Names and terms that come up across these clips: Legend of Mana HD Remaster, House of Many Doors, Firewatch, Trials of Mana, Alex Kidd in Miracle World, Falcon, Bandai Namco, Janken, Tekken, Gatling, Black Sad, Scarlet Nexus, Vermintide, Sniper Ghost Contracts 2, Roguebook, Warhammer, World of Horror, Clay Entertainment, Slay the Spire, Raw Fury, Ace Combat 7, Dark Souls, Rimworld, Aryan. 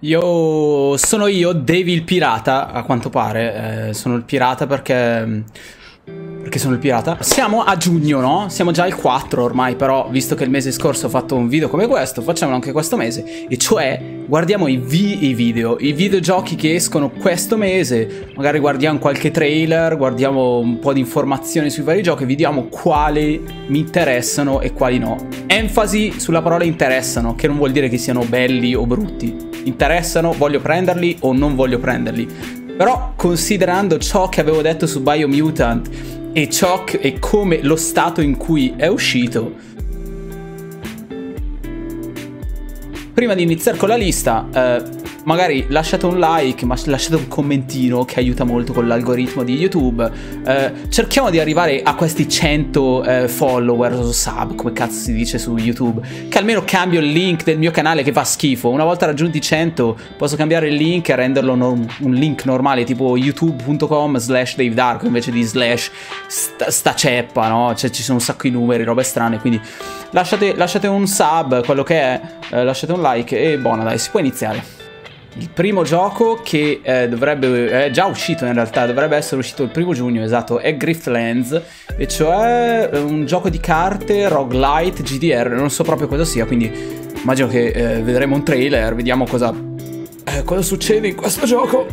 Sono io, Davy il pirata, a quanto pare. Sono il pirata perché sono il pirata. Siamo a giugno, no? Siamo già al 4 ormai, però visto che il mese scorso ho fatto un video come questo, facciamolo anche questo mese. E cioè, guardiamo i videogiochi che escono questo mese. Magari guardiamo qualche trailer, guardiamo un po' di informazioni sui vari giochi e vediamo quali mi interessano e quali no. Enfasi sulla parola interessano, che non vuol dire che siano belli o brutti. Interessano, voglio prenderli o non voglio prenderli. Però considerando ciò che avevo detto su Biomutant e ciò che, e come lo stato in cui è uscito, prima di iniziare con la lista magari lasciate un like, ma lasciate un commentino che aiuta molto con l'algoritmo di YouTube. Cerchiamo di arrivare a questi 100 follower o sub, come cazzo si dice su YouTube, che almeno cambio il link del mio canale che fa schifo. Una volta raggiunti 100 posso cambiare il link e renderlo un link normale, tipo youtube.com/davedark invece di slash sta ceppa, no? Cioè ci sono un sacco di numeri, robe strane, quindi lasciate un sub, quello che è, lasciate un like e buona, dai, si può iniziare. Il primo gioco che dovrebbe è già uscito, in realtà dovrebbe essere uscito il 1° giugno, esatto, è Griftlands, e cioè un gioco di carte roguelite GDR, non so proprio cosa sia, quindi immagino che vedremo un trailer, vediamo cosa succede in questo gioco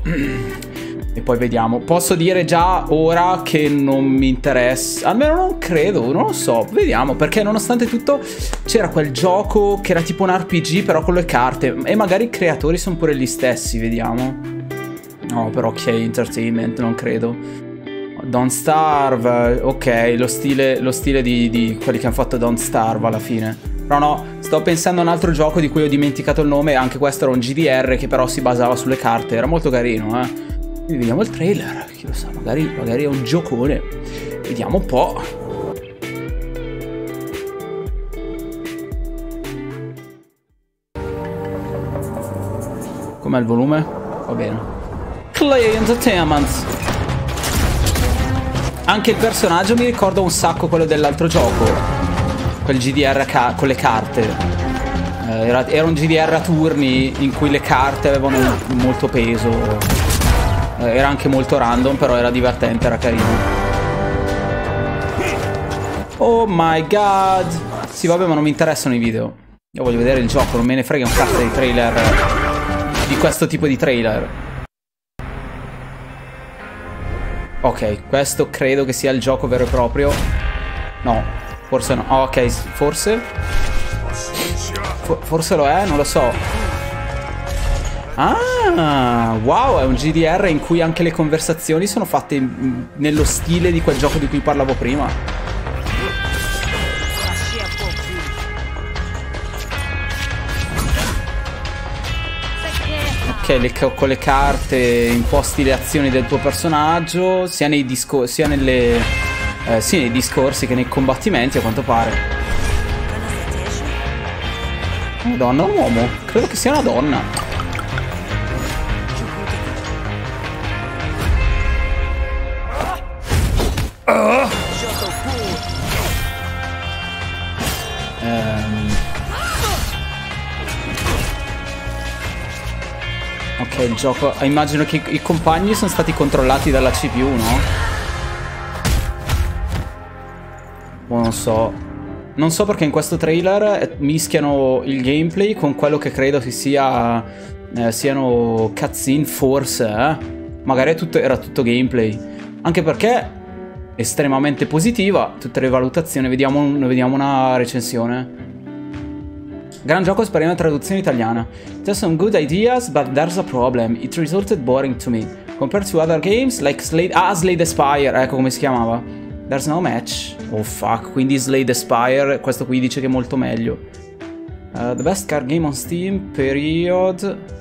e poi vediamo. Posso dire già ora che non mi interessa, almeno non credo, non lo so, vediamo, perché nonostante tutto c'era quel gioco che era tipo un RPG però con le carte, e magari i creatori sono pure gli stessi, vediamo. No, però ok, Entertainment, non credo. Don't Starve, ok, lo stile di quelli che hanno fatto Don't Starve alla fine. Però no, sto pensando a un altro gioco di cui ho dimenticato il nome, anche questo era un GDR che però si basava sulle carte, era molto carino, eh. Quindi vediamo il trailer, chi lo sa, magari è un giocone. Vediamo un po'. Com'è il volume? Va bene. Clay Entertainment. Anche il personaggio mi ricorda un sacco quello dell'altro gioco, quel GDR con le carte. Era un GDR a turni in cui le carte avevano molto peso. Era anche molto random, però era divertente, era carino. Oh my god. Sì, vabbè, ma non mi interessano i video. Io voglio vedere il gioco, non me ne frega un cazzo dei trailer, di questo tipo di trailer. Ok, questo credo che sia il gioco vero e proprio. No, forse no. Oh, ok, forse. Forse lo è, non lo so. Ah, wow, è un GDR in cui anche le conversazioni sono fatte nello stile di quel gioco di cui parlavo prima. Ok, con le carte imposti le azioni del tuo personaggio, sia nei discorsi, sia nei discorsi che nei combattimenti, a quanto pare. Madonna, un uomo? Credo che sia una donna. Ok, il gioco, immagino che i compagni sono stati controllati dalla CPU, no? Boh, non so. Non so perché in questo trailer mischiano il gameplay con quello che credo che siano cutscene, forse, eh? Magari era tutto gameplay. Anche perché estremamente positiva, tutte le valutazioni. Vediamo una recensione. Gran gioco, speriamo in traduzione italiana. There's some good ideas, but there's a problem. It resulted boring to me. Compared to other games, like Slay the Spire, ecco come si chiamava. There's no match. Oh fuck, quindi Slay the Spire, questo qui dice che è molto meglio. The best card game on Steam, period.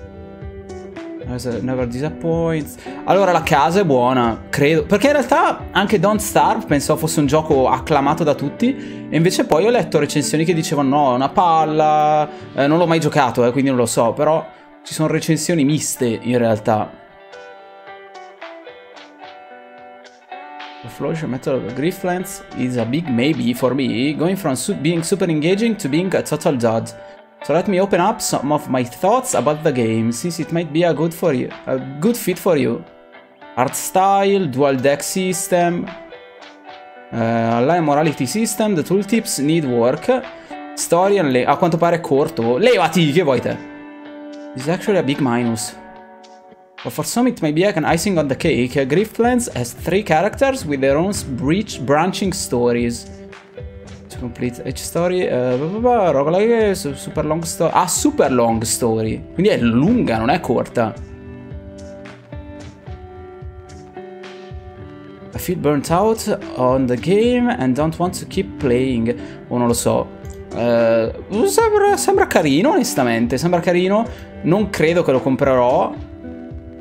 Never disappoints. Allora la casa è buona, credo. Perché in realtà anche Don't Starve pensavo fosse un gioco acclamato da tutti, e invece poi ho letto recensioni che dicevano no, è una palla, non l'ho mai giocato, quindi non lo so. Però ci sono recensioni miste in realtà. The Flourish Metal of Griftlands is a big maybe for me, going from being super engaging to being a total dud. So let me open up some of my thoughts about the game, since it might be a good fit for you. Art style, dual deck system, online morality system, the tooltips need work, story and layout. A quanto pare è corto. Levati, che vuoi te? This is actually a big minus. But for some it may be like an icing on the cake. Griftlands has 3 characters with their own branching stories. Complete each story, roguelike, super long story. Ah, super long story. Quindi è lunga, non è corta. I feel burnt out on the game and don't want to keep playing. Oh, non lo so. Sembra carino, onestamente. Sembra carino. Non credo che lo comprerò.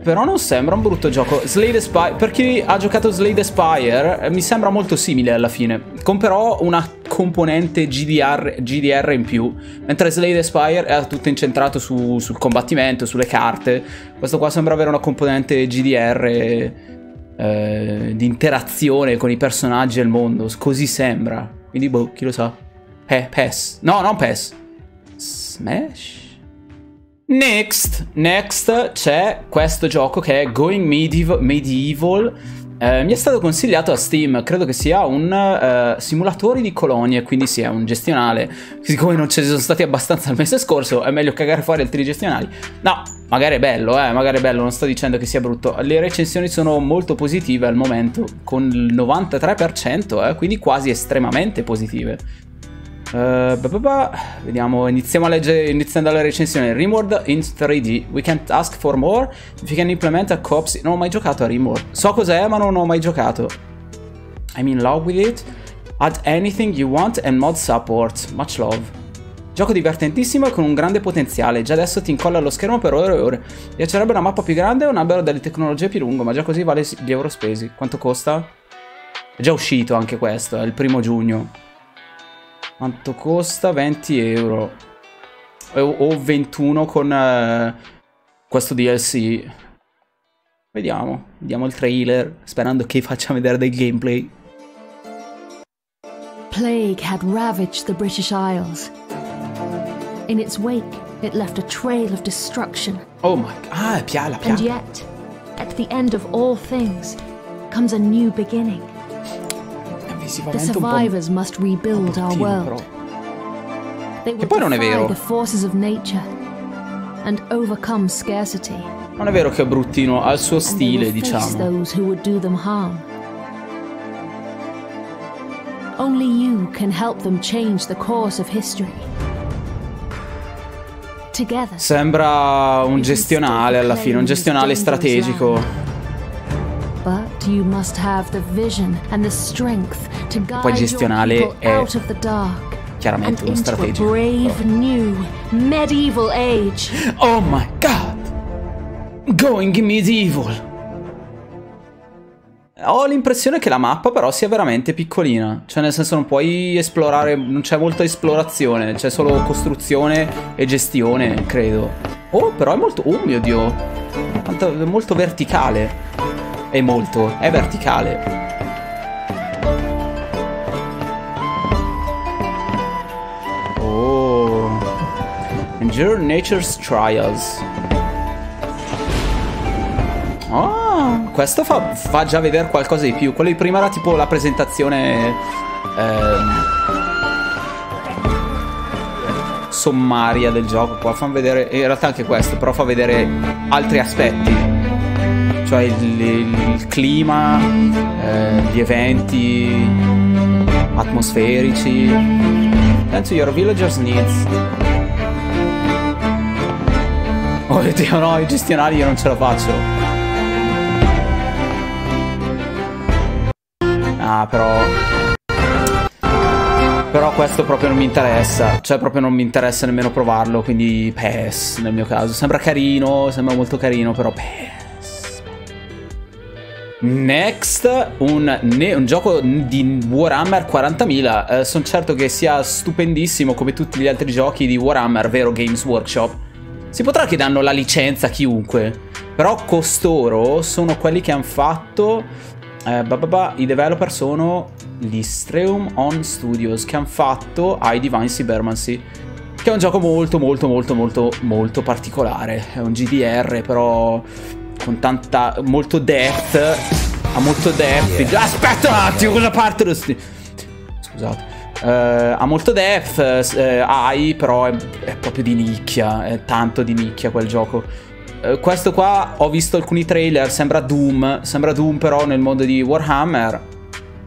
Però non sembra un brutto gioco. Slay the Spire, per chi ha giocato Slay the Spire, mi sembra molto simile alla fine. Comprerò una componente GDR in più, mentre Slay the Spire è tutto incentrato sul combattimento, sulle carte. Questo qua sembra avere una componente GDR di interazione con i personaggi e il mondo. Così sembra. Quindi boh, chi lo sa. PES. No, non PES. Smash? Next c'è questo gioco che è Going Medieval. Mi è stato consigliato a Steam, credo che sia un simulatore di colonie, quindi sia un gestionale. Siccome non ce ne sono stati abbastanza il mese scorso, è meglio cagare fuori altri gestionali. No, magari è bello, magari è bello, non sto dicendo che sia brutto. Le recensioni sono molto positive al momento, con il 93%, quindi quasi estremamente positive. Vediamo, iniziamo a leggere, iniziando alla recensione. Rimworld in 3D, we can't ask for more. If you can implement a co-op, non ho mai giocato a Rimworld. So cos'è, ma non ho mai giocato. I'm in love with it. Add anything you want and mod support. Much love. Gioco divertentissimo e con un grande potenziale. Già adesso ti incolla allo schermo per ore e ore. Mi piacerebbe una mappa più grande e un albero delle tecnologie più lungo, ma già così vale gli euro spesi. Quanto costa? È già uscito anche questo, è il 1° giugno. Quanto costa? 20 euro. O 21 con questo DLC. Vediamo. Vediamo il trailer, sperando che faccia vedere del gameplay. Plague had ravaged the British Isles. In its wake, it left a trail of destruction. Oh my god. Ah, è piala, piala. And yet, at the end of all things, comes a new beginning. The survivors must rebuild our world. They will defy the forces of nature and overcome scarcity. Non è vero che è bruttino, ha il suo stile, diciamo. Those who would do them harm. Only you can help them change the course of history. Together. Sembra un gestionale alla fine, un gestionale strategico. But you must have the vision and the strength to guide your people out of the dark and into a brave new medieval age. Oh my god! Going medieval! Ho l'impressione che la mappa però sia veramente piccolina. Cioè, nel senso, non puoi esplorare, non c'è molta esplorazione, c'è solo costruzione e gestione, credo. Oh, però è molto... Oh mio dio! È molto verticale. È molto, è verticale. Oh. Endure Nature's Trials. Oh, questo fa già vedere qualcosa di più. Quello di prima era tipo la presentazione sommaria del gioco. Qua fa vedere, in realtà anche questo, però fa vedere altri aspetti. Cioè il clima, gli eventi atmosferici. Attend to your villagers' needs. Oh Dio, no, i gestionali io non ce la faccio. Ah, però questo proprio non mi interessa. Cioè proprio non mi interessa nemmeno provarlo. Quindi PES nel mio caso. Sembra carino, sembra molto carino, però PES. Next, un gioco di Warhammer 40.000. Sono certo che sia stupendissimo come tutti gli altri giochi di Warhammer, vero Games Workshop? Si potrà che danno la licenza a chiunque, però costoro sono quelli che hanno fatto... I developer sono gli Streum On Studios, che hanno fatto I Divine Cybermancy. che è un gioco molto particolare. È un GDR però con tanta... molto depth. Ha molto depth. Aspetta un attimo, cosa parte lo stile? Scusate. Ha molto depth, AI, però è proprio di nicchia, è tanto di nicchia quel gioco. Questo qua ho visto alcuni trailer, sembra Doom però nel mondo di Warhammer.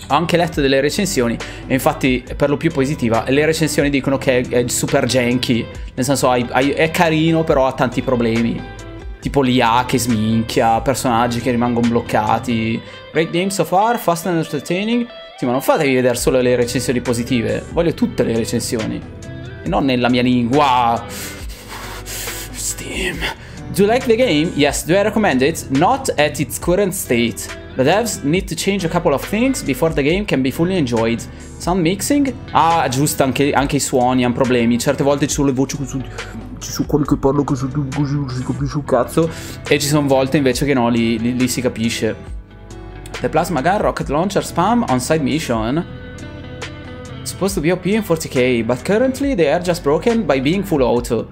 Ho anche letto delle recensioni e infatti per lo più positiva. Le recensioni dicono che è super janky, nel senso è carino però ha tanti problemi, tipo l'IA che sminchia, personaggi che rimangono bloccati. Great game so far, fast and entertaining. Sì, ma non fatevi vedere solo le recensioni positive, voglio tutte le recensioni. E non nella mia lingua. Steam. Do you like the game? Yes, do I recommend it? Not at its current state. The devs need to change a couple of things before the game can be fully enjoyed. Sound mixing? Ah, giusto, anche i suoni hanno problemi. Certe volte ci sono le voci così, ci sono quelli che parlano così, si capisce un cazzo. E ci sono volte invece che no, lì si capisce. The plasma gun, rocket launcher, spam, on-site mission. It's supposed to be OP in 40k, but currently they are just broken by being full auto.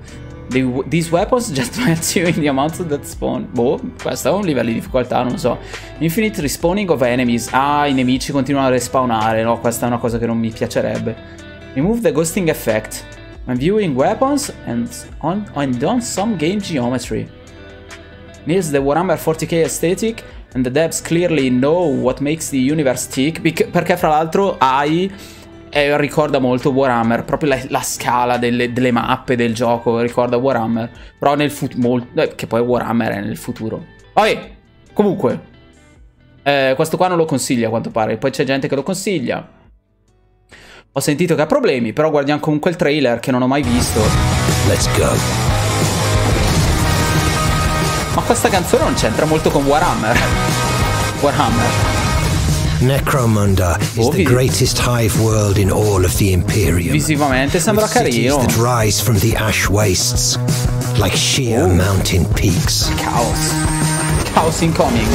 These weapons just match you in the amount that spawn. Boh, questo è un livello di difficoltà, non so. Infinite respawning of enemies. Ah, i nemici continuano a respawnare, no, questa è una cosa che non mi piacerebbe. Remove the ghosting effect when viewing weapons and on some game geometry. Nails the Warhammer 40k aesthetic. And the devs clearly know what makes the universe tick. Perché fra l'altro AI ricorda molto Warhammer. Proprio la scala delle mappe del gioco ricorda Warhammer. Però nel futuro... che poi Warhammer è nel futuro. Vabbè, comunque. Questo qua non lo consiglia a quanto pare. Poi c'è gente che lo consiglia. Ho sentito che ha problemi. Però guardiamo comunque il trailer che non ho mai visto. Let's go. Ma questa canzone non c'entra molto con Warhammer. Necromunda is the greatest hive world in all of the Imperium. Visivamente sembra carino. Cities that rise from the ash wastes like sheer mountain peaks. Chaos. Chaos incoming.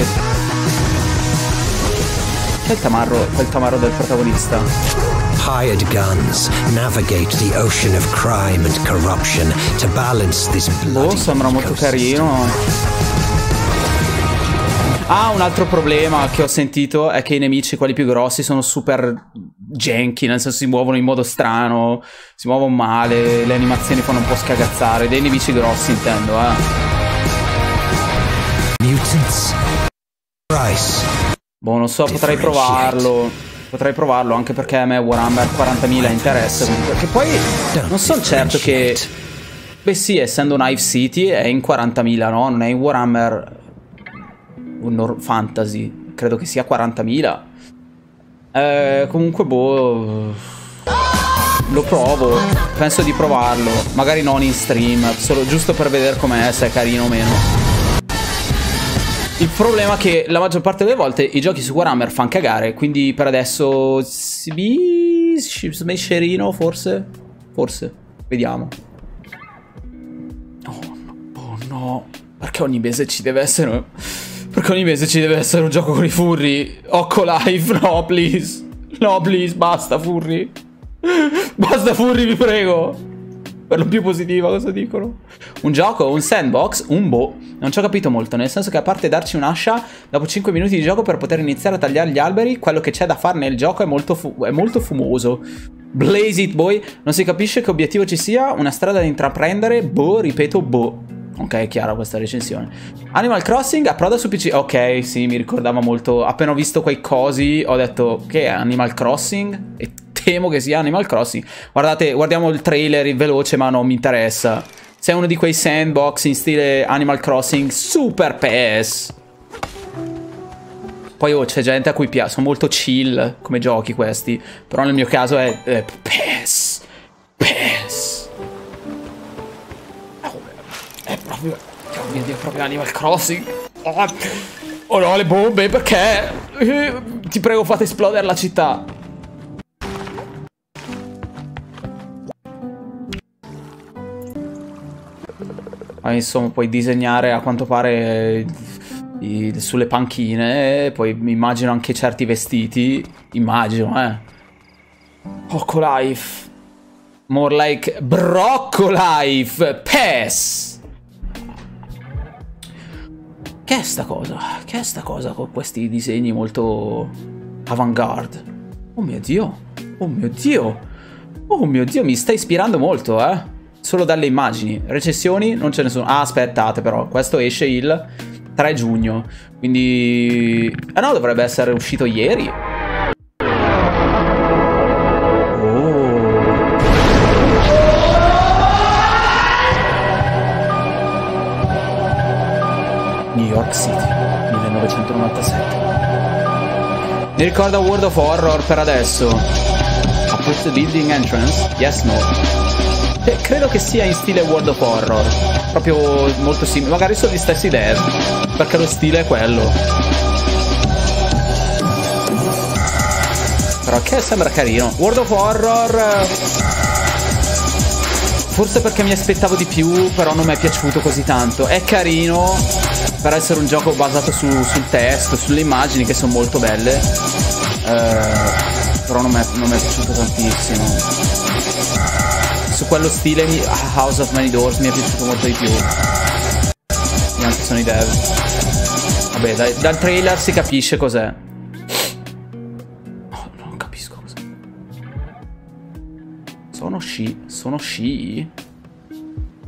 C'è quel tamarro del protagonista. Hired guns navigate the ocean of crime and corruption to balance this bloody sembra molto carino. Ah, un altro problema che ho sentito è che i nemici, quelli più grossi, sono super janky, nel senso si muovono in modo strano, si muovono male, le animazioni fanno un po' scagazzare, dei nemici grossi intendo, Mutants. Price. Boh, non so, potrei provarlo. Potrei provarlo anche perché a me Warhammer 40.000 interessa. Perché poi non sono certo che... Beh sì, essendo un Hive City è in 40.000, no? Non è in Warhammer Fantasy. Credo che sia 40.000. Comunque boh... Lo provo. Penso di provarlo. Magari non in stream. Solo giusto per vedere com'è, se è carino o meno. Il problema è che la maggior parte delle volte i giochi su Warhammer fanno cagare, quindi per adesso... Smasherino forse? Forse. Vediamo. Oh no. Perché ogni mese ci deve essere... Perché ogni mese ci deve essere un gioco con i furry? Occo Live, no please. No please, basta furry. Basta furry, vi prego. Per lo più positiva, cosa dicono? Un gioco, un sandbox, un boh. Non ci ho capito molto, nel senso che a parte darci un'ascia, dopo 5 minuti di gioco per poter iniziare a tagliare gli alberi, quello che c'è da fare nel gioco è molto fumoso. Blaze it, boy. Non si capisce che obiettivo ci sia, una strada da intraprendere, boh, ripeto, boh. Ok, è chiara questa recensione. Animal Crossing approda su PC. Ok, sì, mi ricordava molto. Appena ho visto quei cosi, ho detto che è Animal Crossing e... Temo che sia Animal Crossing. Guardate, guardiamo il trailer in veloce, ma non mi interessa. Sei uno di quei sandbox in stile Animal Crossing super PS. Poi oh, c'è gente a cui piace. Sono molto chill come giochi questi. Però nel mio caso è PS. PS. È proprio Animal Crossing. Oh no, le bombe, perché? Ti prego, fate esplodere la città. Insomma, puoi disegnare a quanto pare sulle panchine. Poi immagino anche certi vestiti. Immagino, Ocolife. More like Broccolife Pass. Che è sta cosa? Che è sta cosa con questi disegni molto avant-garde? Oh mio Dio. Oh mio Dio. Oh mio Dio, mi sta ispirando molto, eh. Solo dalle immagini. Recensioni? Non ce ne sono. Ah, aspettate però. Questo esce il 3 giugno. Quindi... ah no, dovrebbe essere uscito ieri. New York City, 1997. Mi ricorda World of Horror per adesso. A questo building entrance? Yes, no. Credo che sia in stile World of Horror. Proprio molto simile. Magari sono gli stessi idee, perché lo stile è quello. Però che sembra carino. World of Horror... forse perché mi aspettavo di più, però non mi è piaciuto così tanto. È carino... per essere un gioco basato sul testo, sulle immagini che sono molto belle, però non mi è piaciuto tantissimo. Su quello stile House of Many Doors mi è piaciuto molto di più. E anche sono i dev. Vabbè, dal trailer si capisce cos'è. Oh, non capisco cos'è. Sono sci?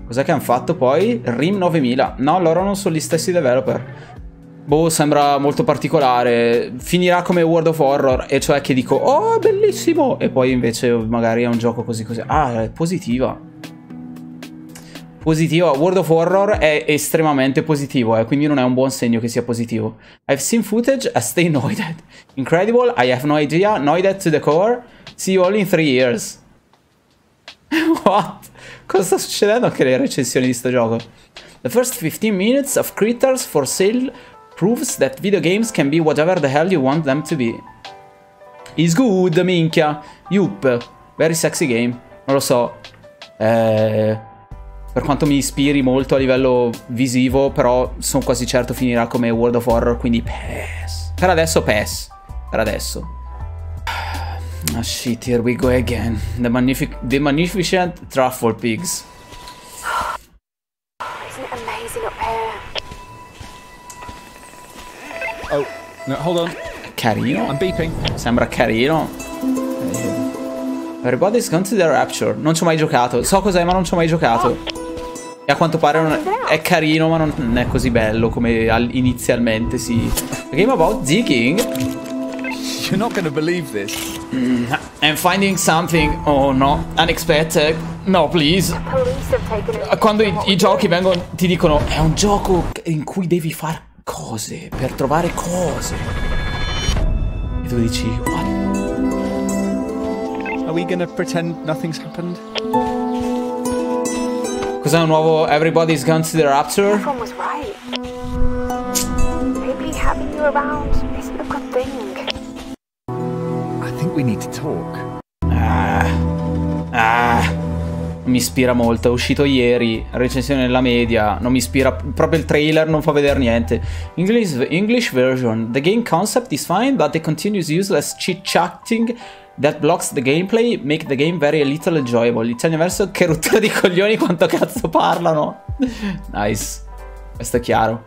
Cos'è che hanno fatto poi? Rim 9000. No, loro non sono gli stessi developer. Boh, sembra molto particolare. Finirà come World of Horror, e cioè che dico, oh, bellissimo! E poi invece magari è un gioco così così. Ah, è positiva. Positiva. World of Horror è estremamente positivo, quindi non è un buon segno che sia positivo. I've seen footage, I stay noided. Incredible, I have no idea. Noided to the core. See you all in 3 years. What? Cosa sta succedendo anche le recensioni di sto gioco? The first 15 minutes of Critters for Sale proves that video games can be whatever the hell you want them to be. It's good, minchia. Yup, very sexy game. Non lo so. Per quanto mi ispiri molto a livello visivo, però sono quasi certo finirà come World of Horror, quindi pass. Per adesso pass. Per adesso. Oh shit, here we go again. The magnificent truffle pigs. Isn't it amazing up here? Oh, no, hold on. Carino. I'm beeping. Sembra carino. Everybody's Gone to the Rapture. Non ci ho mai giocato. So cos'è, ma non ci ho mai giocato. E a quanto pare è carino, ma non è così bello come inizialmente si. A game about digging. You're not gonna believe this. I'm finding something. Oh no, unexpected. No, please. Quando i giochi vengono, ti dicono è un gioco in cui devi fare cose per trovare cose. E tu dici, what? Are we gonna pretend nothing's happened? Cos'è un nuovo Everybody's Gone to the Rapture? Everyone was right. Maybe having you around isn't a good thing. We need to talk. Mi ispira molto. È uscito ieri. Recensione nella media. Non mi ispira. Proprio il trailer non fa vedere niente. English version. The game concept is fine, but the continuous useless chit-chatting that blocks the gameplay make the game very little enjoyable. Italian verso. Che rottura di coglioni quanto cazzo parlano. Nice. Questo è chiaro.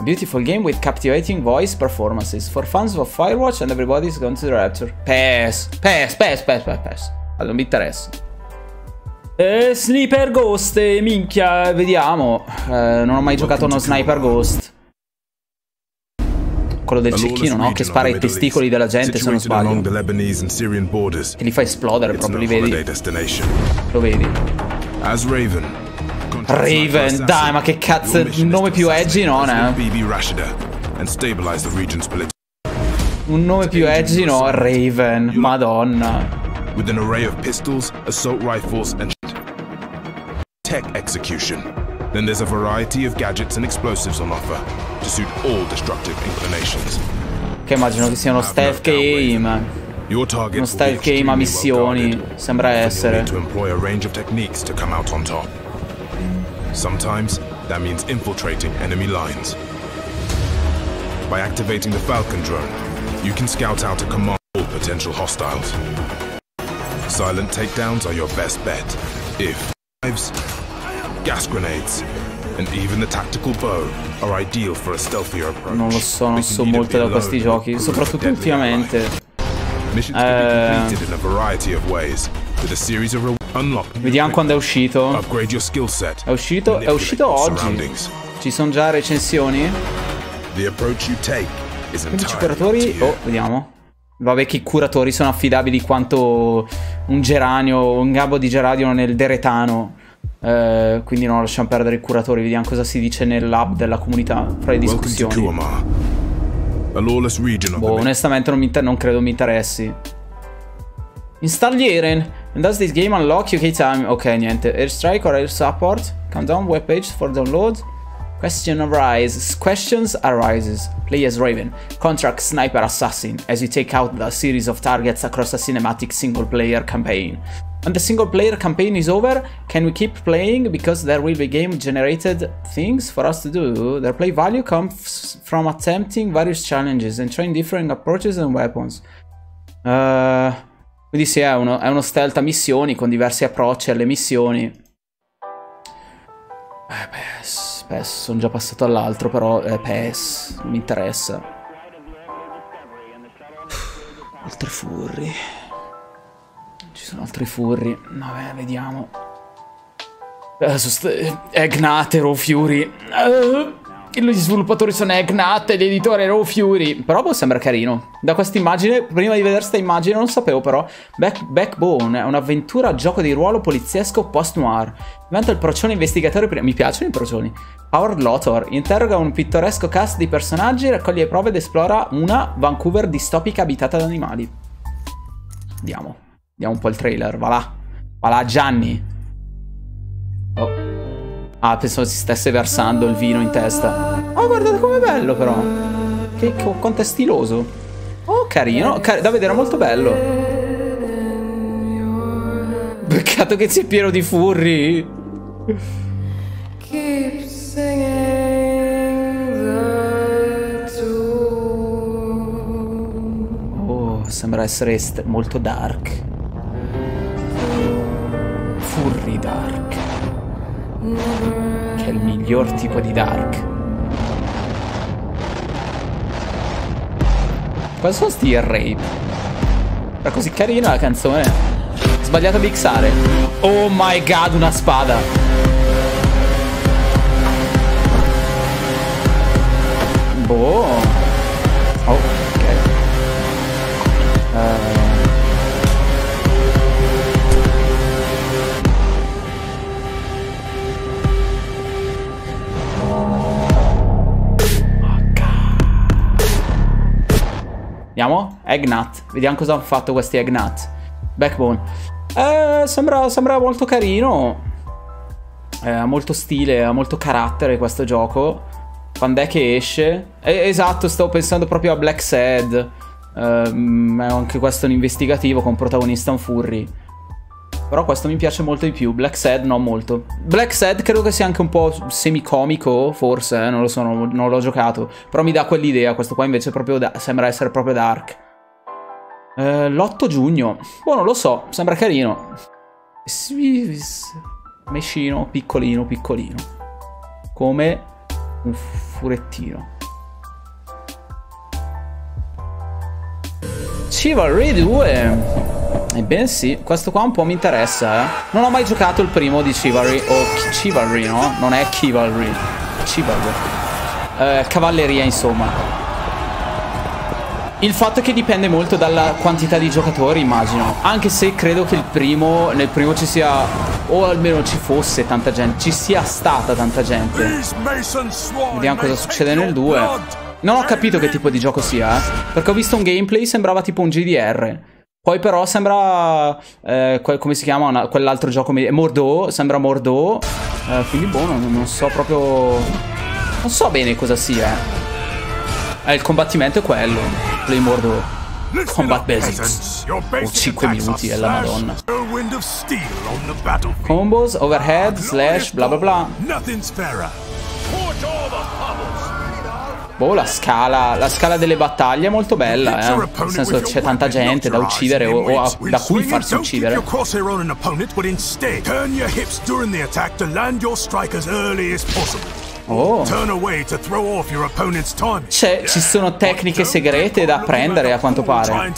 Beautiful game with captivating voice performances for fans of Firewatch and Everybody's Gone to the Rapture. Pass. Allora, non mi interessa. Sniper Ghost, minchia, vediamo. Non ho mai giocato uno Sniper Ghost. Quello del cecchino, no? Che spara i testicoli della gente, se non sbaglio. Che li fa esplodere, proprio li vedi. Lo vedi. Raven, dai, ma che cazzo, il nome più edgy non è. Un nome più edgy no, Raven, madonna. Che immagino che siano stealth game. Uno stealth game a missioni, sembra essere. Sometimes that means infiltrating enemy lines. By activating the Falcon drone, you can scout out a command of all potential hostiles. silent takedowns are your best bet. If knives, gas grenades, and even the tactical bow are ideal for a stealthier approach. Non lo so, non so molto da questi giochi, soprattutto ultimamente. Vediamo quando è uscito. È uscito oggi. Ci sono già recensioni. Quindi curatori. Oh, vediamo. Vabbè, che i curatori sono affidabili quanto un geranio o un gabbo di geranio nel deretano. Quindi non lasciamo perdere i curatori. Vediamo cosa si dice nell'hub della comunità fra le discussioni. Boh, onestamente non credo mi interessi. Installieren. And does this game unlock UK time? Ok, niente. Airstrike or air support? Countdown webpage for download. Question arises. Questions arises. Play as Raven, contract sniper assassin, as you take out a series of targets across a cinematic single-player campaign. When the single-player campaign is over, can we keep playing? Because there will be game-generated things for us to do. Their play value comes from attempting various challenges and trying different approaches and weapons. Quindi sì, è uno stealth a missioni con diversi approcci alle missioni. Beh, sono già passato all'altro, però PES, non mi interessa. Altri furri. Ci sono altri furri. Vabbè, vediamo. Eggnut, Raw Fury. Gli sviluppatori sono Eggnut e l'editore Raw Fury. Però boh, sembra carino. Da questa immagine, prima di vedere questa immagine, non sapevo però. Backbone è un'avventura gioco di ruolo poliziesco post-noir. Diventa il procione investigatore. Mi piacciono i procioni. Howard Lothar interroga un pittoresco cast di personaggi, raccoglie prove ed esplora una Vancouver distopica abitata da animali. Andiamo. Vediamo un po' il trailer, va là. Va là Gianni. Oh. Ah, pensavo si stesse versando il vino in testa. Oh, guardate com'è bello però. Che quanto è stiloso. Oh, carino. Da vedere, molto bello. Peccato che sia pieno di furri. Keep singing the tune. Oh, sembra essere molto dark. Furry dark, che è il miglior tipo di dark. Quali sono sti rape? Era così carina la canzone. Sbagliato a mixare. Oh my god, una spada. Boh. Oh, ok. Vediamo, Eggnut. Vediamo cosa hanno fatto questi Eggnut. Backbone. Sembra molto carino. Ha molto stile, ha molto carattere questo gioco. Quando è che esce? Esatto, stavo pensando proprio a Black Sad. Anche questo è un investigativo con protagonista un furry. Però questo mi piace molto di più. Black Sad no, molto. Black Sad credo che sia anche un po' semicomico, forse, non lo so, non l'ho giocato. Però mi dà quell'idea, questo qua invece proprio sembra essere proprio dark. L'8 giugno. Boh, non lo so, sembra carino. Mescino, piccolino, piccolino. Come un furettino. Chivalry 2. Ebbene sì, questo qua un po' mi interessa, eh. Non ho mai giocato il primo di Chivalry. O Chivalry, no? Non è Chivalry. Chivalry. Cavalleria, insomma. Il fatto è che dipende molto dalla quantità di giocatori, immagino. Anche se credo che nel primo ci sia, o almeno ci fosse tanta gente. Ci sia stata tanta gente. Vediamo cosa succede nel 2. Non ho capito che tipo di gioco sia, eh. Perché ho visto un gameplay, sembrava tipo un GDR. Poi però sembra, come si chiama, quell'altro gioco, Mordeaux, sembra Mordeaux, quindi boh, non so proprio, non so bene cosa sia. Il combattimento è quello, Play Mordeaux, Combat Basics, o 5 minuti, è la madonna. Combos, overhead, slash, bla bla bla. Boh, la scala delle battaglie è molto bella, eh. Nel senso, c'è tanta gente da uccidere o da cui farsi uccidere. Oh. C'è, ci sono tecniche segrete da prendere, a quanto pare.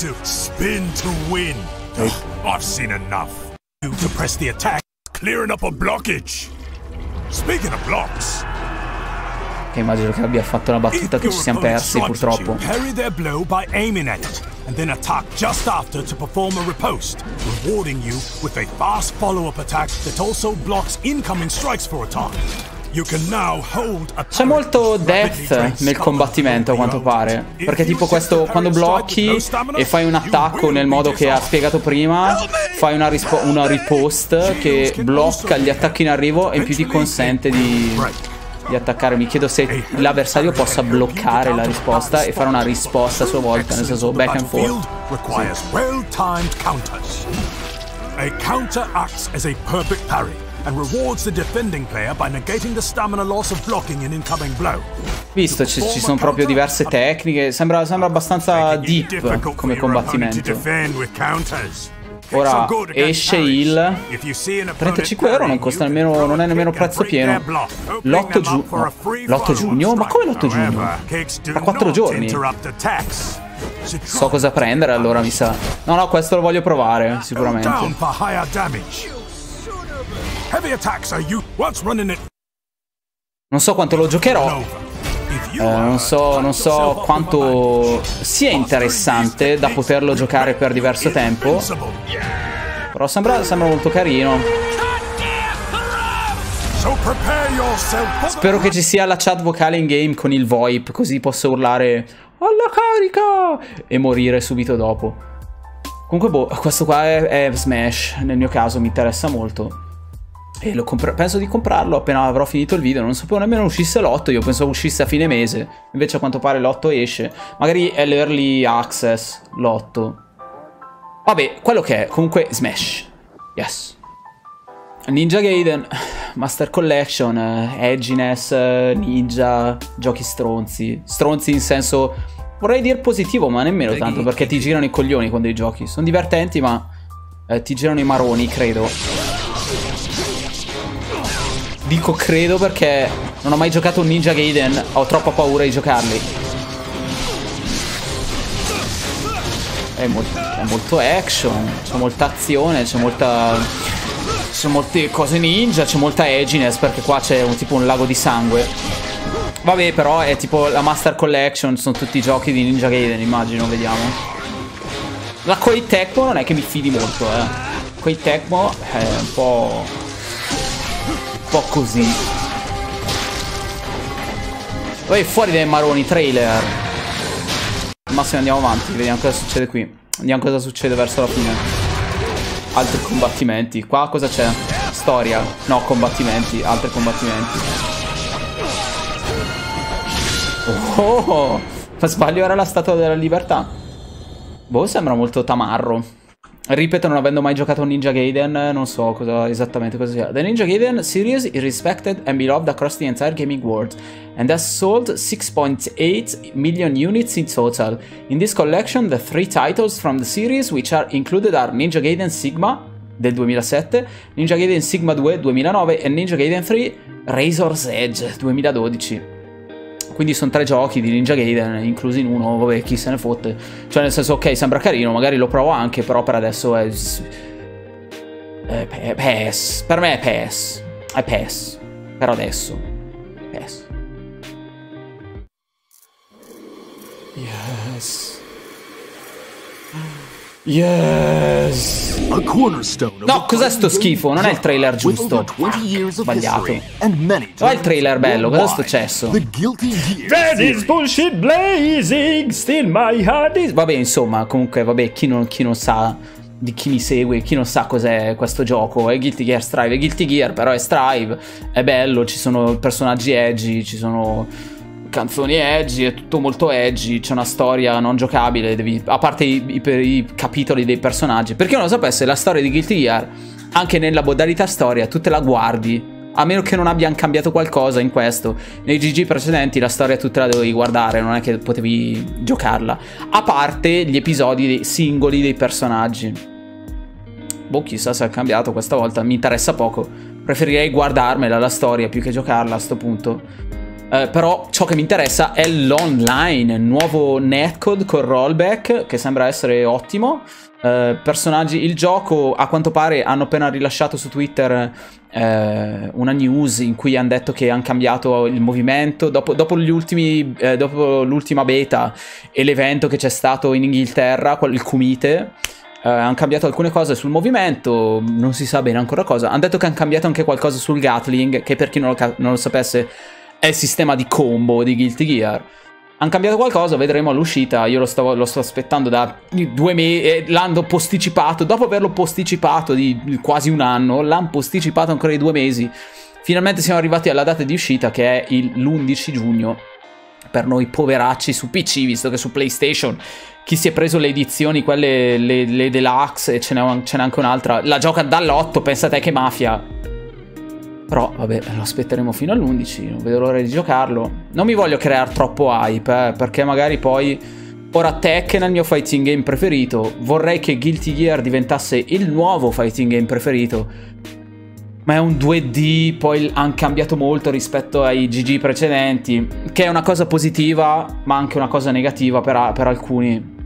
Che immagino che abbia fatto una battuta che ci siamo persi, purtroppo. C'è molto death nel combattimento, a quanto pare. Perché tipo questo, quando blocchi e fai un attacco nel modo che ha spiegato prima, fai una ripost che blocca gli attacchi in arrivo e in più ti consente di attaccare. Mi chiedo se l'avversario possa bloccare la risposta e fare una risposta a sua volta, nel senso back and forth. Visto, ci sono proprio diverse tecniche. Sembra abbastanza deep come combattimento. Ora esce il €35, non costa nemmeno, non è nemmeno prezzo pieno. L'8 giugno? Ma come l'8 giugno? Tra 4 giorni. So cosa prendere allora, mi sa. No, no, questo lo voglio provare, sicuramente. Non so quanto lo giocherò. Non so quanto sia interessante da poterlo giocare per diverso tempo. Però sembra molto carino. Spero che ci sia la chat vocale in game con il VoIP, così posso urlare "alla carica" e morire subito dopo. Comunque boh, questo qua è Smash, nel mio caso mi interessa molto. E lo penso di comprarlo appena avrò finito il video. Non sapevo nemmeno uscisse l'8, io pensavo uscisse a fine mese. Invece a quanto pare l'8 esce. Magari è l'early access l'8. Vabbè, quello che è. Comunque Smash. Yes. Ninja Gaiden Master Collection, edginess, ninja, giochi stronzi. Stronzi in senso, vorrei dire positivo, ma nemmeno tanto, perché ti girano i coglioni quando i giochi. Sono divertenti, ma ti girano i maroni, credo. Dico credo perché non ho mai giocato un Ninja Gaiden, ho troppa paura di giocarli. È molto action, c'è molta azione, c'è molte cose ninja, c'è molta edginess, perché qua c'è tipo un lago di sangue. Vabbè, però è tipo la Master Collection, sono tutti i giochi di Ninja Gaiden, immagino, vediamo. La Koei Tecmo non è che mi fidi molto, eh. Koei Tecmo è un po' così. Poi fuori dai maroni, trailer. Al massimo andiamo avanti, vediamo cosa succede qui. Vediamo cosa succede verso la fine. Altri combattimenti. Qua cosa c'è? Storia. No, combattimenti. Altri combattimenti. Oh, per sbaglio era la Statua della Libertà. Boh, sembra molto tamarro. Ripeto, non avendo mai giocato a Ninja Gaiden, non so esattamente cosa sia. The Ninja Gaiden series is respected and beloved across the entire gaming world and has sold 6.8 million units in total. In this collection, the three titles from the series which are included are Ninja Gaiden Sigma del 2007, Ninja Gaiden Sigma 2 2009 e Ninja Gaiden 3 Razor's Edge 2012. Quindi sono tre giochi di Ninja Gaiden inclusi in uno, vabbè, chi se ne fotte. Cioè, nel senso, ok, sembra carino, magari lo provo anche, però per adesso è... PES. Per me è PES. È PES. Per adesso. PES. Yes. Yes. No, cos'è sto schifo? Non è il trailer giusto. Sbagliato. Non è il trailer bello, cosa è successo? That is bullshit blazing, still my heart is... Vabbè, insomma, comunque, vabbè, chi non sa, di chi mi segue, chi non sa cos'è questo gioco, è Guilty Gear Strive, è Guilty Gear, però è Strive, è bello, ci sono personaggi edgy, ci sono... canzoni edgy, è tutto molto edgy, c'è una storia non giocabile, devi, a parte i capitoli dei personaggi. Per chi non lo sapesse, la storia di Guilty Gear, anche nella modalità storia, tu te la guardi a meno che non abbiano cambiato qualcosa in questo. Nei GG precedenti la storia tutta la dovevi guardare, non è che potevi giocarla, a parte gli episodi singoli dei personaggi. Boh, chissà se ha cambiato questa volta, mi interessa poco, preferirei guardarmela la storia più che giocarla a sto punto. Però ciò che mi interessa è l'online, nuovo netcode con rollback che sembra essere ottimo. Personaggi, il gioco a quanto pare hanno appena rilasciato su Twitter una news in cui hanno detto che hanno cambiato il movimento dopo l'ultima beta e l'evento che c'è stato in Inghilterra, il Kumite. Hanno cambiato alcune cose sul movimento, non si sa bene ancora cosa. Hanno detto che hanno cambiato anche qualcosa sul Gatling, che per chi non lo sapesse è il sistema di combo di Guilty Gear. Hanno cambiato qualcosa, vedremo all'uscita. Io lo sto aspettando da 2 mesi. L'hanno posticipato, dopo averlo posticipato di quasi un anno, l'hanno posticipato ancora di 2 mesi. Finalmente siamo arrivati alla data di uscita, che è l'11 giugno. Per noi poveracci su PC, visto che su PlayStation chi si è preso le edizioni, quelle le deluxe, e ce n'è anche un'altra, la gioca dall'8, pensate che mafia. Però vabbè, lo aspetteremo fino all'11, non vedo l'ora di giocarlo. Non mi voglio creare troppo hype, perché magari poi... Ora Tekken è il mio fighting game preferito, vorrei che Guilty Gear diventasse il nuovo fighting game preferito. Ma è un 2D, poi hanno cambiato molto rispetto ai GG precedenti, che è una cosa positiva, ma anche una cosa negativa per alcuni.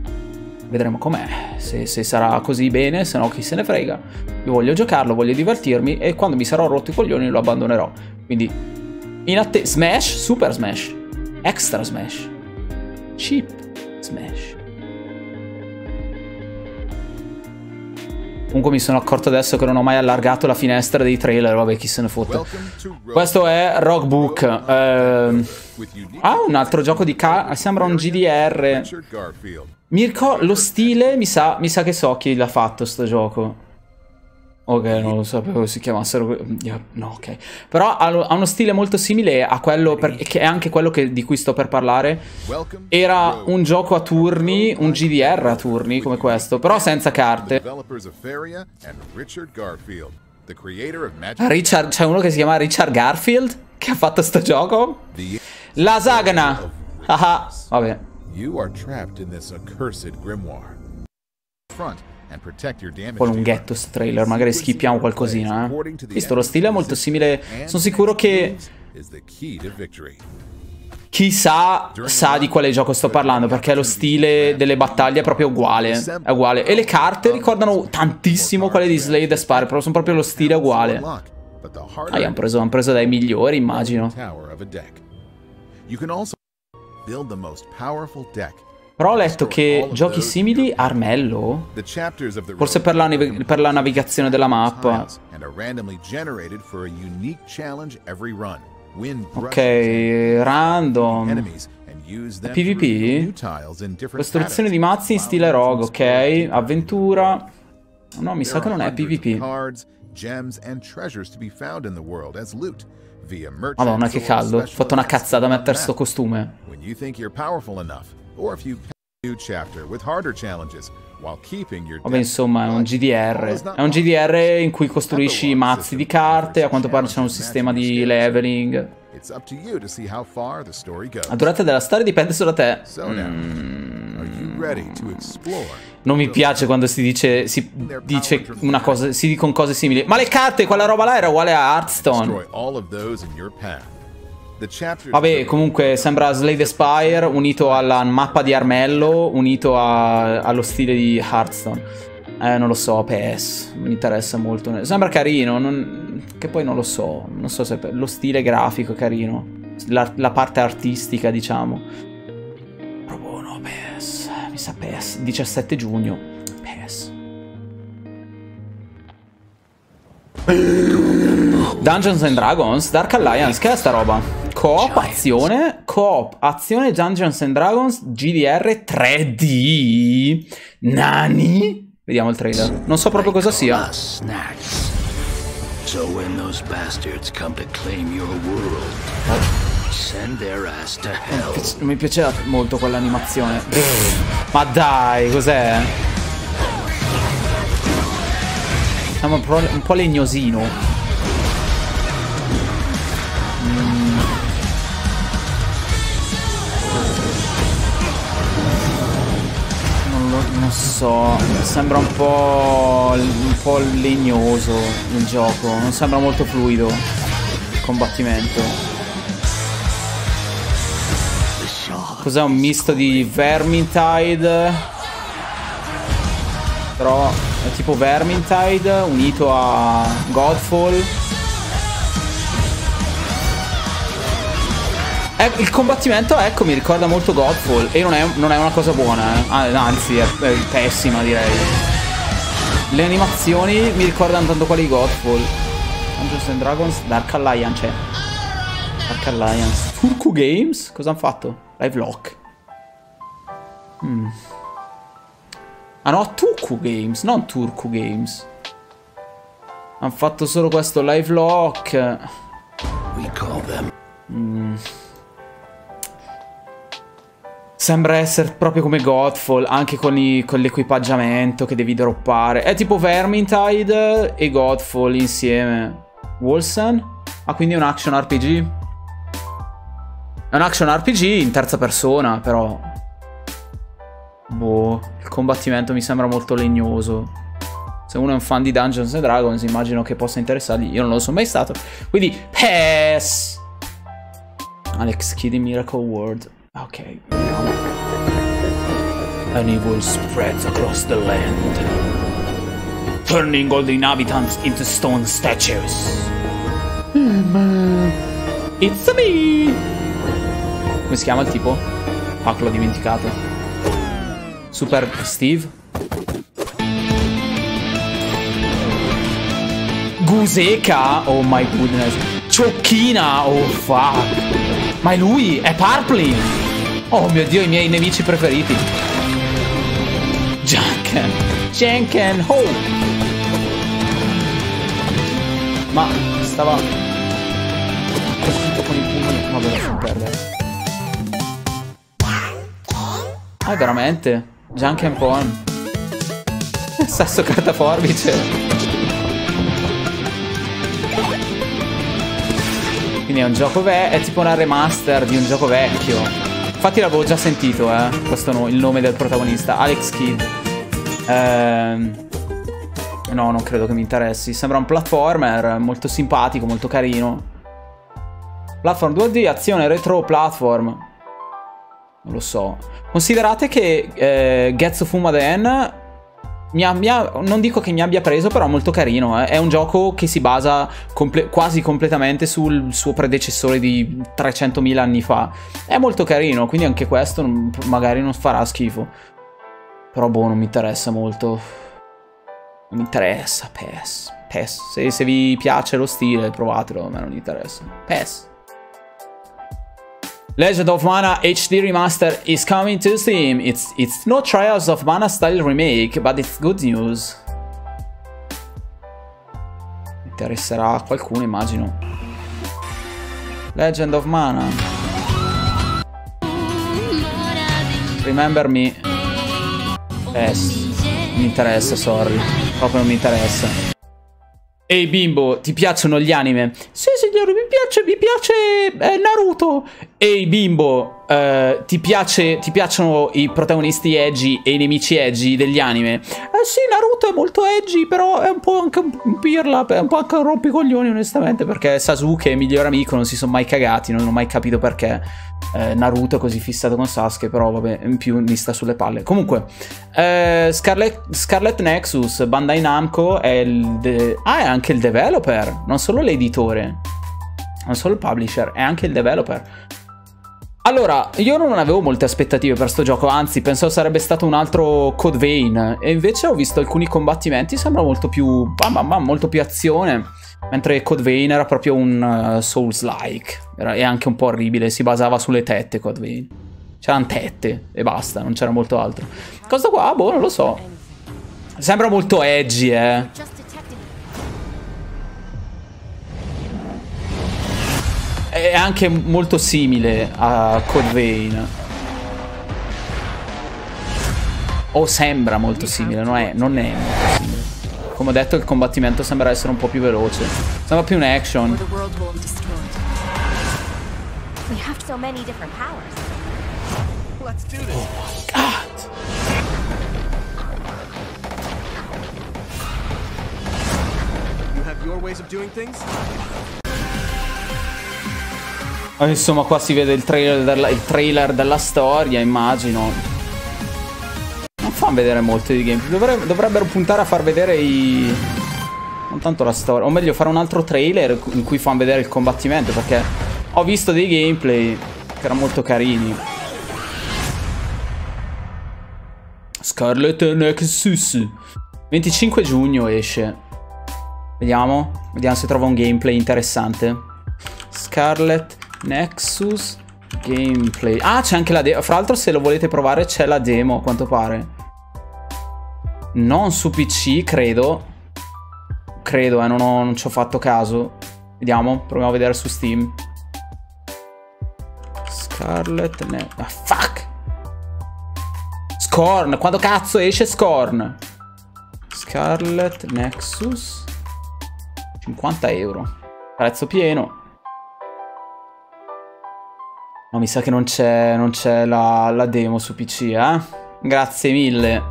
Vedremo com'è, se sarà così bene, se no chi se ne frega. Io voglio giocarlo, voglio divertirmi, e quando mi sarò rotto i coglioni lo abbandonerò. Quindi, in attesa... Smash, Super Smash, Extra Smash, Cheap Smash. Comunque mi sono accorto adesso che non ho mai allargato la finestra dei trailer, vabbè, chi se ne fotte. Questo è Rockbook. Un altro gioco di... sembra un GDR. Mirko, lo stile, mi sa che so chi l'ha fatto sto gioco. Ok, non lo sapevo si chiamassero... No, ok. Però ha uno stile molto simile a quello... che è anche quello di cui sto per parlare. Era un gioco a turni, un GDR a turni, come questo, però senza carte. Richard, c'è uno che si chiama Richard Garfield che ha fatto sto gioco? La Sagana! Ah, vabbè. Un po' lunghetto sto trailer, magari skippiamo qualcosina. Visto, lo stile è molto simile. Sono sicuro che chi sa di quale gioco sto parlando, perché lo stile delle battaglie è proprio uguale. È uguale. E le carte ricordano tantissimo quelle di Slay the Spire, però sono proprio lo stile uguale. Ah, hanno preso dai migliori, immagino. Però ho letto che giochi simili a Armello, forse per la navigazione della mappa. Ok, random, PvP, costruzione di mazzi in stile rogue, ok, avventura, no, mi sa che non è PvP. Madonna, che caldo, ho fatto una cazzata a mettere sto costume. Vabbè, insomma, è un GDR. È un GDR in cui costruisci mazzi di carte. A quanto pare c'è un sistema di leveling. La durata della storia dipende solo da te. Non mi piace quando si dice una cosa, si dicono cose simili. Ma le carte, quella roba là era uguale a Hearthstone. Vabbè, comunque sembra Slay the Spire unito alla mappa di Armello, unito allo stile di Hearthstone. Non lo so, PS, mi interessa molto. Sembra carino, che poi non lo so. Non so se lo stile grafico è carino, la parte artistica, diciamo. Però buono, PS, mi sa PS, 17 giugno, PS. Dungeons and Dragons Dark Alliance, che è sta roba? Coop, azione Dungeons and Dragons GDR 3D. Nani? Vediamo il trailer. Non so proprio cosa sia. So when those bastards come to claim your world, send their ass to hell. Non mi piaceva molto quell'animazione. Ma dai, cos'è? Siamo un po' legnosino. so, sembra un po' legnoso il gioco, non sembra molto fluido il combattimento. Cos'è, un misto di Vermintide? Però è tipo Vermintide unito a Godfall. Il combattimento, ecco, mi ricorda molto Godfall. E non è una cosa buona, anzi è pessima, direi. Le animazioni mi ricordano tanto quelle di Godfall. Dungeons and Dragons Dark Alliance, Dark Alliance. Turku Games? Cosa hanno fatto? Live Lock. Ah no, Turku Games, non Turku Games. Hanno fatto solo questo Live Lock. Sembra essere proprio come Godfall, anche con l'equipaggiamento che devi droppare. È tipo Vermintide e Godfall insieme. Wolsen? Ah, quindi è un action RPG? È un action RPG in terza persona, però. Boh, il combattimento mi sembra molto legnoso. Se uno è un fan di Dungeons and Dragons, immagino che possa interessargli. Io non lo sono mai stato. Quindi, PESS! Alex Kidd in Miracle World. Ok. An evil spreads across the land, turning all the inhabitants into stone statues. It's me! Come si chiama il tipo? Ah, l'ho dimenticato. Super Steve? Guseka? Oh my goodness. Ciocchina? Oh fuck. Ma è lui? È Purplin! Oh mio Dio, i miei nemici preferiti. Janken. Janken, ho! Oh. Ma stava colpito con i pugni. Ma vabbè, non perdere. Ah, veramente? Janken Pon. Sasso, carta, forbice. Quindi è un gioco vecchio. È tipo una remaster di un gioco vecchio. Infatti l'avevo già sentito, questo il nome del protagonista, Alex Kidd. No, non credo che mi interessi. Sembra un platformer molto simpatico, molto carino. Platform 2D, azione, retro platform. Non lo so. Considerate che Getsu Fumaden non dico che mi abbia preso, però è molto carino. È un gioco che si basa quasi completamente sul suo predecessore di 300.000 anni fa. È molto carino, quindi anche questo magari non farà schifo. Però boh, non mi interessa molto. Non mi interessa, PES. PES. Se vi piace lo stile, provatelo, a me non interessa. PES. Legend of Mana HD Remaster is coming to Steam. It's no Trials of Mana style remake, but it's good news. Interesserà a qualcuno, immagino. Legend of Mana. Remember me. Mi interessa, sorry. Proprio non mi interessa. Ehi bimbo, ti piacciono gli anime? Sì signore, mi piace Naruto. Ehi bimbo, ti piacciono i protagonisti edgy e i nemici edgy degli anime? Sì, Naruto è molto edgy, però è un po' anche un pirla, è un po' anche un rompicoglioni onestamente, perché Sasuke e il miglior amico non si sono mai cagati, non ho mai capito perché Naruto è così fissato con Sasuke, però vabbè, in più mi sta sulle palle. Comunque, Scarlet Nexus, Bandai Namco è è anche il developer, non solo l'editore, non solo il publisher, è anche il developer. Allora, io non avevo molte aspettative per sto gioco, anzi, pensavo sarebbe stato un altro Code Vein, e invece ho visto alcuni combattimenti, sembra molto più molto più azione, mentre Code Vein era proprio un Souls-like, è anche un po' orribile, si basava sulle tette Code Vein. C'erano tette e basta, non c'era molto altro. Cosa qua? Boh, non lo so. Sembra molto edgy, È anche molto simile a Code Vein. O sembra molto simile, non è molto simile. Come ho detto, il combattimento sembra essere un po' più veloce. Sembra più un action. Oh my god! your ways of doing things? Insomma, qua si vede il trailer della storia, immagino. Non fa vedere molto di gameplay. Dovrebbero puntare a far vedere non tanto la storia, o meglio fare un altro trailer in cui fanno vedere il combattimento, perché ho visto dei gameplay che erano molto carini. Scarlet Nexus 25 giugno esce. Vediamo se trovo un gameplay interessante. Scarlet Nexus gameplay. Ah, c'è anche la demo. Fra l'altro, se lo volete provare, c'è la demo, a quanto pare. Non su PC, credo. Credo, non ci ho fatto caso. Vediamo, proviamo a vedere su Steam. Scarlet Nexus. Ah, fuck! Scorn! Quando cazzo esce Scorn? Scarlet Nexus. 50 euro. Prezzo pieno. No, mi sa che non c'è la demo su PC, eh? Grazie mille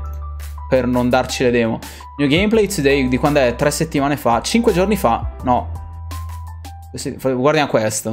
per non darci le demo. New gameplay today, di quando è? 3 settimane fa? 5 giorni fa? No. Guardiamo questo.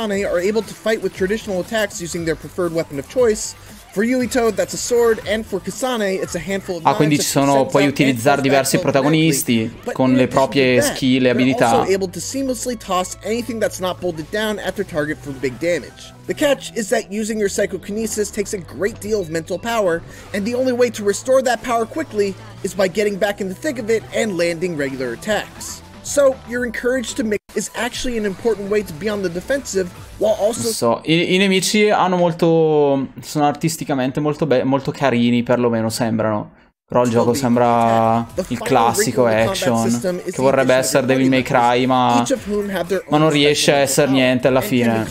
Are able to fight with traditional attacks using their preferred weapon of choice. For Yui Toad that's a sword and for Kasane it's a handful of knives. Ah, quindi ci sono, puoi utilizzare diversi protagonisti con le proprie skill e abilità. Also able to seamlessly toss anything that's not bolted down at their target for big damage. The catch is that using your psychokinesis takes a great deal of mental power and the only way to restore that power quickly is by getting back in the thick of it and landing regular attacks. So you're encouraged to make is actually an important way to be on the defensive while also... So, i nemici hanno molto... sono artisticamente molto carini, perlomeno sembrano. Però il gioco sembra il classico action che vorrebbe essere Devil May Cry, ma non riesce a essere niente alla fine.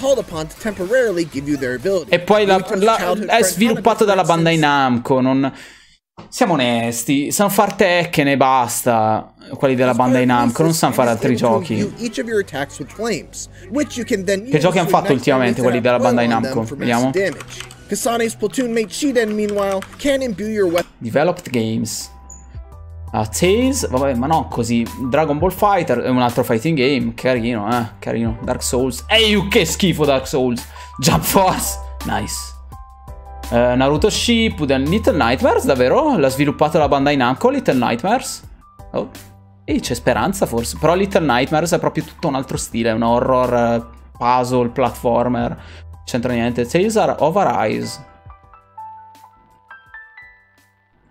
E poi è sviluppato dalla Bandai Namco, non... Siamo onesti, sanno far Tekken e basta. Quelli della Bandai Namco non sanno fare altri giochi. Che giochi hanno fatto ultimamente quelli della Bandai Namco? Vediamo. Developed Games. Tales, vabbè, ma no, così. Dragon Ball Fighter è un altro fighting game. Carino, carino. Dark Souls. Ehi, che schifo Dark Souls. Jump Force. Nice. Naruto Shippuden, Little Nightmares, davvero? L'ha sviluppato la Bandai Namco, Little Nightmares? Oh, e c'è speranza forse. Però Little Nightmares è proprio tutto un altro stile, è un horror, puzzle, platformer. C'entra niente. Tales of Arise.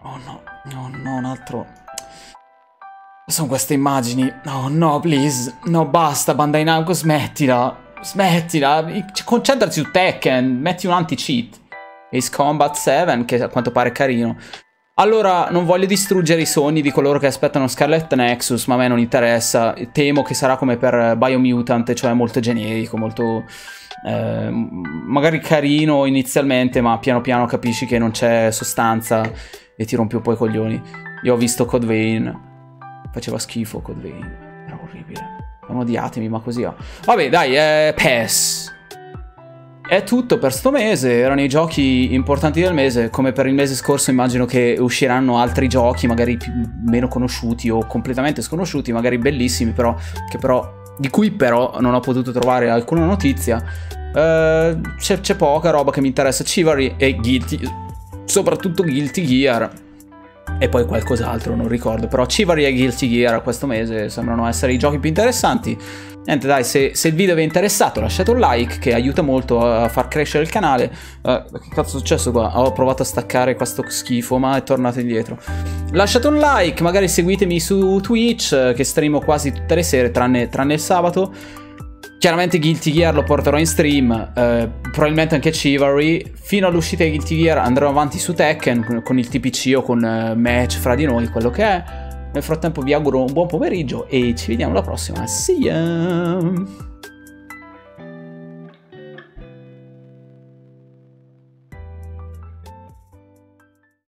Oh no, no, no, un altro. Sono queste immagini. No, no, please. No, basta, Bandai Namco, smettila. Smettila, concentrati su Tekken, metti un anti-cheat. Ace Combat 7, che a quanto pare è carino. Allora, non voglio distruggere i sogni di coloro che aspettano Scarlet Nexus, ma a me non interessa. Temo che sarà come per Biomutant, cioè molto generico, molto... magari carino inizialmente, ma piano piano capisci che non c'è sostanza e ti rompi un po' i coglioni. Io ho visto Code Vein. Faceva schifo Code Vein. Era orribile. Non odiatemi, ma così ho. Vabbè, dai, PES. È tutto per sto mese, erano i giochi importanti del mese, come per il mese scorso immagino che usciranno altri giochi, magari meno conosciuti o completamente sconosciuti, magari bellissimi, però, di cui però non ho potuto trovare alcuna notizia. C'è poca roba che mi interessa, Chivalry e Guilty, soprattutto Guilty Gear, e poi qualcos'altro, non ricordo, però Chivalry e Guilty Gear questo mese sembrano essere i giochi più interessanti. Niente dai, se il video vi è interessato lasciate un like che aiuta molto a far crescere il canale. Che cazzo è successo qua? Ho provato a staccare questo schifo ma è tornato indietro. Lasciate un like, magari seguitemi su Twitch che streamo quasi tutte le sere tranne il sabato. Chiaramente Guilty Gear lo porterò in stream, probabilmente anche Chivalry. Fino all'uscita di Guilty Gear andremo avanti su Tekken con il TPC o con match fra di noi, quello che è. Nel frattempo vi auguro un buon pomeriggio e ci vediamo alla prossima. See ya!